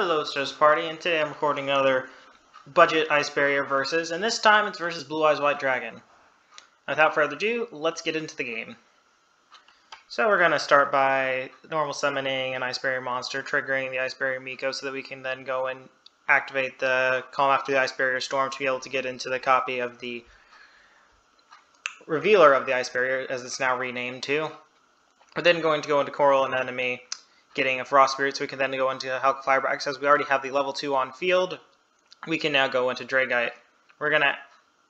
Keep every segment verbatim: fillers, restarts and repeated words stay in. Hello Stars Party, and today I'm recording another budget Ice Barrier versus, and this time it's versus Blue Eyes White Dragon. Without further ado, let's get into the game. So we're going to start by normal summoning an Ice Barrier monster, triggering the Ice Barrier Miko so that we can then go and activate the Calm After the Ice Barrier Storm to be able to get into the copy of the Revealer of the Ice Barrier, as it's now renamed to. We're then going to go into Coral Anemone, getting a Frost Spirit, so we can then go into Halka Fibrax. As we already have the level two on field, we can now go into Dragite. We're going to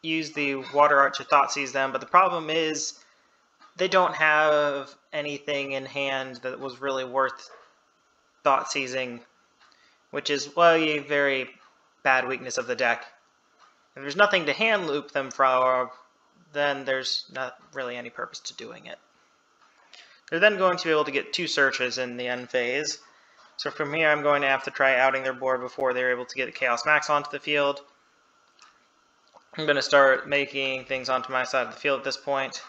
use the Water Art to Thought Seize them, but the problem is they don't have anything in hand that was really worth Thought Seizing, which is, well, a very bad weakness of the deck. If there's nothing to hand loop them from, then there's not really any purpose to doing it. They're then going to be able to get two searches in the end phase. So from here I'm going to have to try outing their board before they're able to get Chaos Max onto the field. I'm going to start making things onto my side of the field at this point.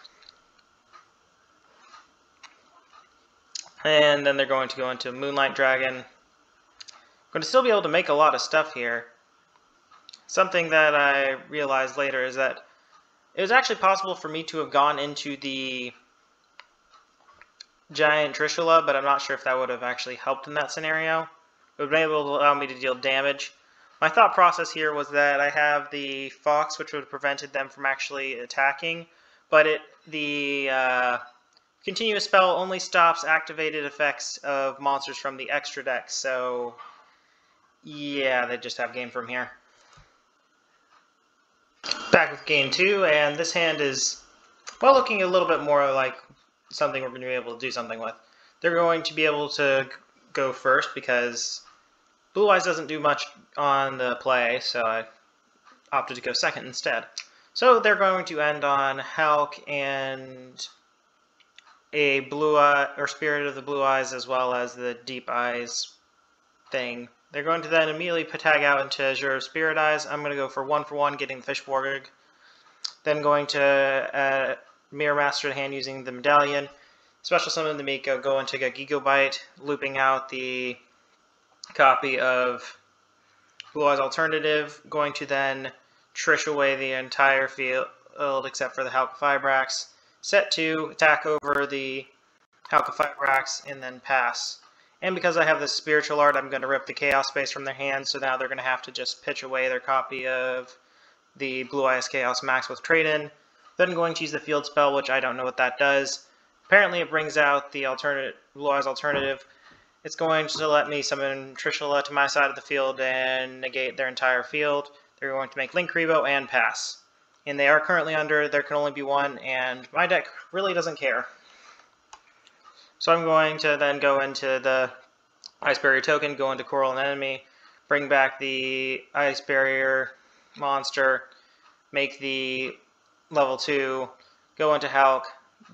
And then they're going to go into Moonlight Dragon. I'm going to still be able to make a lot of stuff here. Something that I realized later is that it was actually possible for me to have gone into the Giant Trishula, but I'm not sure if that would have actually helped in that scenario. It would be able to allow me to deal damage. My thought process here was that I have the Fox, which would have prevented them from actually attacking, but it the uh, continuous spell only stops activated effects of monsters from the extra deck, so yeah, they just have game from here. Back with game two, and this hand is, well, looking a little bit more like something we're going to be able to do something with. They're going to be able to go first because Blue Eyes doesn't do much on the play, so I opted to go second instead. So they're going to end on Halk and a Blue Eye, or Spirit of the Blue Eyes, as well as the Deep Eyes thing. They're going to then immediately tag out into Azure Spirit Eyes. I'm going to go for one for one, getting the Fish Borg. Then going to uh, Mirror Master to hand using the Medallion, Special Summon the Miko, go into a Gigabyte, looping out the copy of Blue Eyes Alternative, going to then Trish away the entire field except for the Halka Fibrax, set to attack over the Halka Fibrax, and then pass. And because I have this Spiritual Art, I'm going to rip the Chaos Space from their hands, so now they're going to have to just pitch away their copy of the Blue Eyes Chaos Max with trade-in. Then going to use the field spell, which I don't know what that does. Apparently it brings out the alternate, Blue Eyes Alternative. It's going to let me summon Trishula to my side of the field and negate their entire field. They're going to make Link Riboh and pass. And they are currently under There Can Only Be One, and my deck really doesn't care. So I'm going to then go into the Ice Barrier token, go into Coral Anemone, bring back the Ice Barrier monster, make the level two, go into Halk,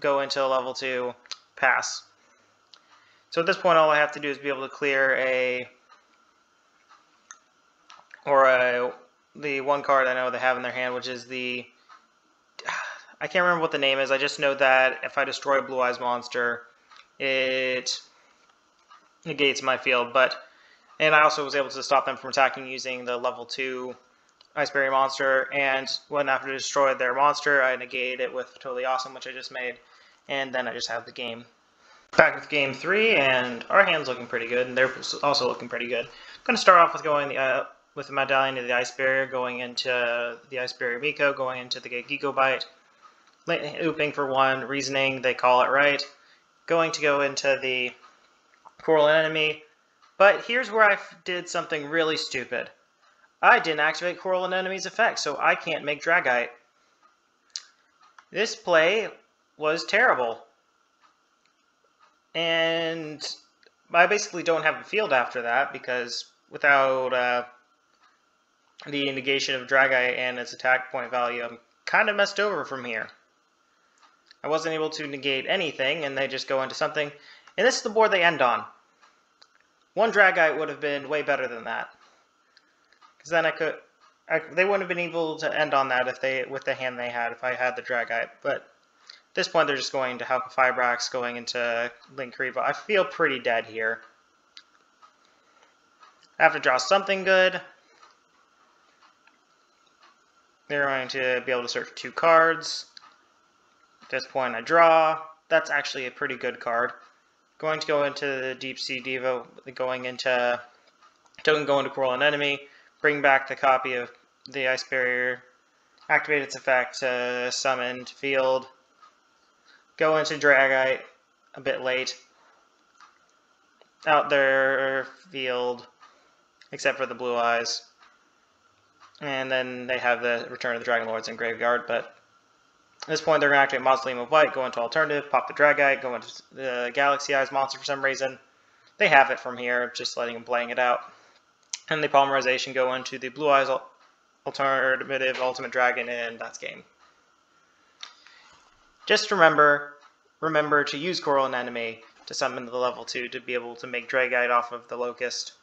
go into level two, pass. So at this point all I have to do is be able to clear a, or a, the one card I know they have in their hand, which is the, I can't remember what the name is, I just know that if I destroy Blue Eyes monster, it negates my field, but, and I also was able to stop them from attacking using the level two Ice Barrier monster, and when after destroy their monster, I negate it with Totally Awesome, which I just made, and then I just have the game. Back with game three, and our hand's looking pretty good, and they're also looking pretty good. I'm going to start off with going the, uh, with the Medallion to the Ice Barrier, going into the Ice Barrier Miko, going into the Gigabyte, ooping for one, reasoning, they call it right, going to go into the Coral Anemone, but here's where I did something really stupid. I didn't activate Coral Anemone's effect, so I can't make Dragite. This play was terrible. And I basically don't have a field after that, because without uh, the negation of Dragite and its attack point value, I'm kind of messed over from here. I wasn't able to negate anything, and they just go into something. And this is the board they end on. One Dragite would have been way better than that. Then I could, I, they wouldn't have been able to end on that if they, with the hand they had, if I had the Dragite. But at this point, they're just going to Halka Fibrax, going into Link Riboh. I feel pretty dead here. I have to draw something good. They're going to be able to search two cards. At this point I draw. That's actually a pretty good card. Going to go into the Deep Sea Diva, going into token, go into Coral Anemone, bring back the copy of the Ice Barrier, activate its effect to summon to field, go into Dragite a bit late, out their field, except for the Blue Eyes. And then they have the Return of the Dragon Lords in graveyard, but at this point they're going to activate Mausoleum of Light, go into Alternative, pop the Dragite, go into the Galaxy Eyes monster for some reason. They have it from here, just letting them playing it out. And the Polymerization, go into the Blue Eyes Alternative Ultimate Dragon, and that's game. Just remember, remember to use Coral Anemone to summon the level two to be able to make Dragite off of the Locust.